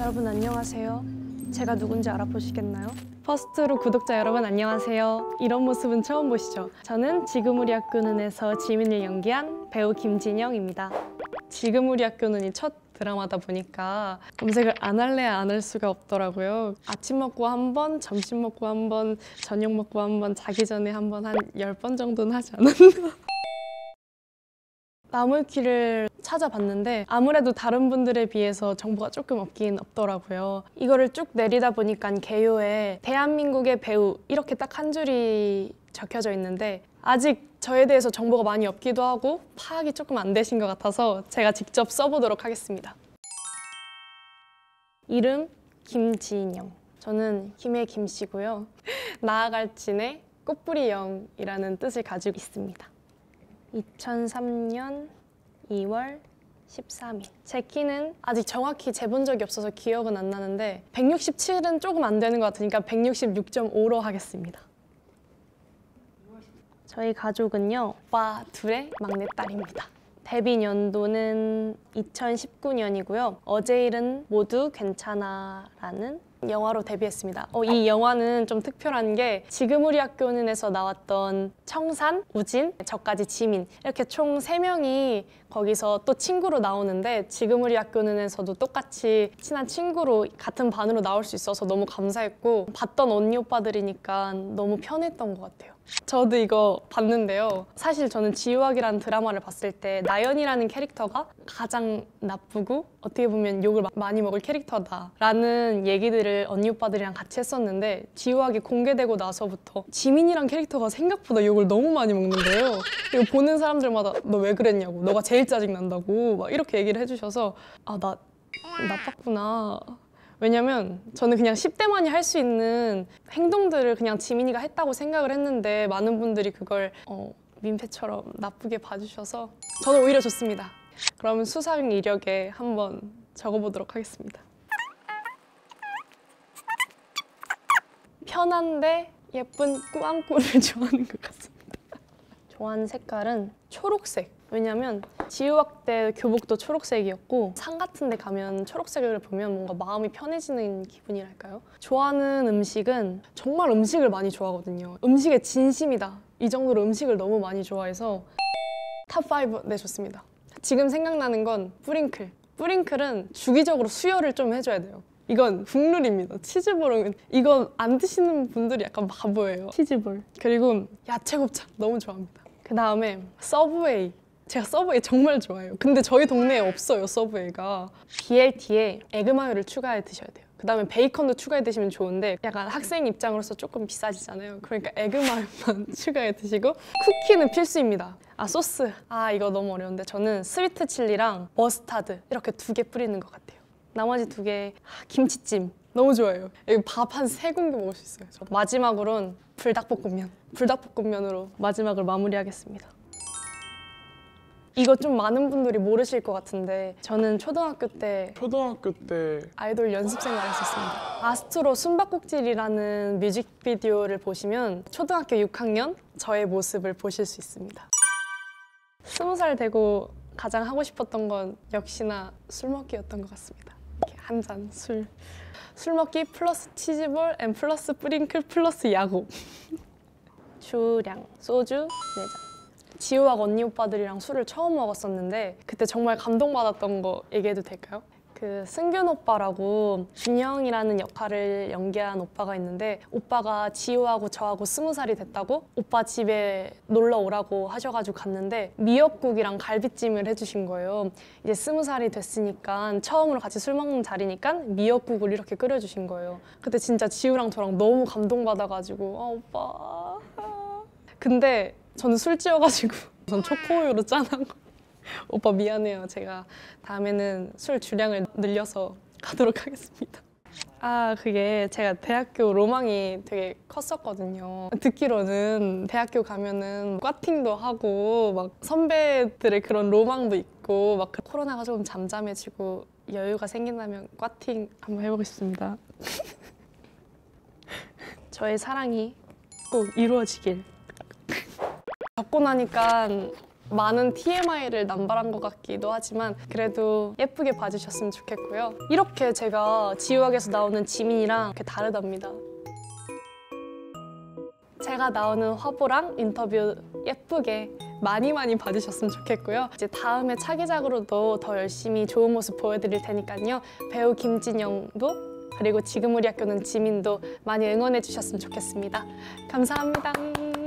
여러분 안녕하세요. 제가 누군지 알아보시겠나요? 퍼스트로 구독자 여러분 안녕하세요. 이런 모습은 처음 보시죠? 저는 지금 우리 학교는에서 지민을 연기한 배우 김진영입니다. 지금 우리 학교는이 첫 드라마다 보니까 검색을 안 할래야 안 할 수가 없더라고요. 아침 먹고 한 번, 점심 먹고 한 번, 저녁 먹고 한 번, 자기 전에 한 번, 한 10번 정도는 하지 않았나? 나물키를 찾아봤는데 아무래도 다른 분들에 비해서 정보가 조금 없긴 없더라고요. 이거를 쭉 내리다 보니까 개요에 대한민국의 배우 이렇게 딱 한 줄이 적혀져 있는데 아직 저에 대해서 정보가 많이 없기도 하고 파악이 조금 안 되신 것 같아서 제가 직접 써보도록 하겠습니다. 이름 김진영, 저는 김의 김씨고요. 나아갈 진의 꽃뿌리 영이라는 뜻을 가지고 있습니다. 2003년 2월 13일. 제 키는 아직 정확히 재본 적이 없어서 기억은 안 나는데 167은 조금 안 되는 것 같으니까 166.5로 하겠습니다. 저희 가족은요, 오빠 둘의 막내딸입니다. 데뷔 연도는 2019년이고요. 어제 일은 모두 괜찮아 라는 영화로 데뷔했습니다. 이 영화는 좀 특별한 게 지금 우리 학교는에서 나왔던 청산, 우진, 저까지 지민 이렇게 총 3명이 거기서 또 친구로 나오는데 지금 우리 학교는에서도 똑같이 친한 친구로 같은 반으로 나올 수 있어서 너무 감사했고 봤던 언니 오빠들이니까 너무 편했던 것 같아요. 저도 이거 봤는데요. 사실 저는 지우학이라는 드라마를 봤을 때 나연이라는 캐릭터가 가장 나쁘고 어떻게 보면 욕을 많이 먹을 캐릭터다라는 얘기들을 언니 오빠들이랑 같이 했었는데 지우학이 공개되고 나서부터 지민이란 캐릭터가 생각보다 욕을 너무 많이 먹는데요. 그리고 보는 사람들마다 너 왜 그랬냐고, 너가 제일 짜증난다고 막 이렇게 얘기를 해주셔서 아, 나 나빴구나. 왜냐면 저는 그냥 10대만이 할 수 있는 행동들을 그냥 지민이가 했다고 생각을 했는데 많은 분들이 그걸 민폐처럼 나쁘게 봐주셔서 저는 오히려 좋습니다. 그러면 수상 이력에 한번 적어보도록 하겠습니다. 편한데 예쁜 꾸안꾸를 좋아하는 것 같습니다. 좋아하는 색깔은 초록색. 왜냐면 지우학 때 교복도 초록색이었고 상 같은 데 가면 초록색을 보면 뭔가 마음이 편해지는 기분이랄까요? 좋아하는 음식은 정말 음식을 많이 좋아하거든요. 음식에 진심이다. 이 정도로 음식을 너무 많이 좋아해서 탑 5, 네 좋습니다. 지금 생각나는 건 뿌링클. 뿌링클은 주기적으로 수혈을 좀 해줘야 돼요. 이건 국룰입니다. 치즈볼은 이건 안 드시는 분들이 약간 바보예요. 치즈볼. 그리고 야채 곱창 너무 좋아합니다. 그 다음에 서브웨이. 제가 서브웨이 정말 좋아해요. 근데 저희 동네에 없어요, 서브웨이가. BLT에 에그마요를 추가해 드셔야 돼요. 그 다음에 베이컨도 추가해 드시면 좋은데 약간 학생 입장으로서 조금 비싸지잖아요. 그러니까 에그마요만 추가해 드시고 쿠키는 필수입니다. 아, 소스. 아, 이거 너무 어려운데 저는 스위트 칠리랑 머스타드 이렇게 2개 뿌리는 것 같아요. 나머지 2개 김치찜. 너무 좋아요. 여기 밥 한 3공기 먹을 수 있어요. 마지막으로는 불닭볶음면. 불닭볶음면으로 마지막을 마무리하겠습니다. 이거 좀 많은 분들이 모르실 것 같은데 저는 초등학교 때 아이돌 연습생활 했었습니다. 아스트로 숨바꼭질이라는 뮤직비디오를 보시면 초등학교 6학년 저의 모습을 보실 수 있습니다. 20살 되고 가장 하고 싶었던 건 역시나 술 먹기였던 것 같습니다. 이렇게 한 잔 술. 술 먹기 플러스 치즈볼 앤 플러스 뿌링클 플러스 야구. 주량 소주 4잔. 지우학 언니 오빠들이랑 술을 처음 먹었었는데 그때 정말 감동받았던 거 얘기해도 될까요? 그 승균 오빠라고 준영이라는 역할을 연기한 오빠가 있는데 오빠가 지우하고 저하고 20살이 됐다고 오빠 집에 놀러 오라고 하셔가지고 갔는데 미역국이랑 갈비찜을 해주신 거예요. 이제 20살이 됐으니까 처음으로 같이 술 먹는 자리니까 미역국을 이렇게 끓여주신 거예요. 그때 진짜 지우랑 저랑 너무 감동받아가지고 아 오빠. 근데 저는 술 찌워가지고 전 초코우유로 짠한 거. 오빠 미안해요. 제가 다음에는 술 주량을 늘려서 가도록 하겠습니다. 아, 그게 제가 대학교 로망이 되게 컸었거든요. 듣기로는 대학교 가면은 꽈팅도 하고 막 선배들의 그런 로망도 있고 막 코로나가 조금 잠잠해지고 여유가 생긴다면 꽈팅 한번 해보고 싶습니다. 저의 사랑이 꼭 이루어지길. 겪고 나니까 많은 TMI를 남발한 것 같기도 하지만 그래도 예쁘게 봐주셨으면 좋겠고요. 이렇게 제가 지우학에서 나오는 지민이랑 이렇게 다르답니다. 제가 나오는 화보랑 인터뷰 예쁘게 많이 봐주셨으면 좋겠고요. 이제 다음에 차기작으로도 더 열심히 좋은 모습 보여드릴 테니까요. 배우 김진영도 그리고 지금 우리 학교는 지민도 많이 응원해 주셨으면 좋겠습니다. 감사합니다.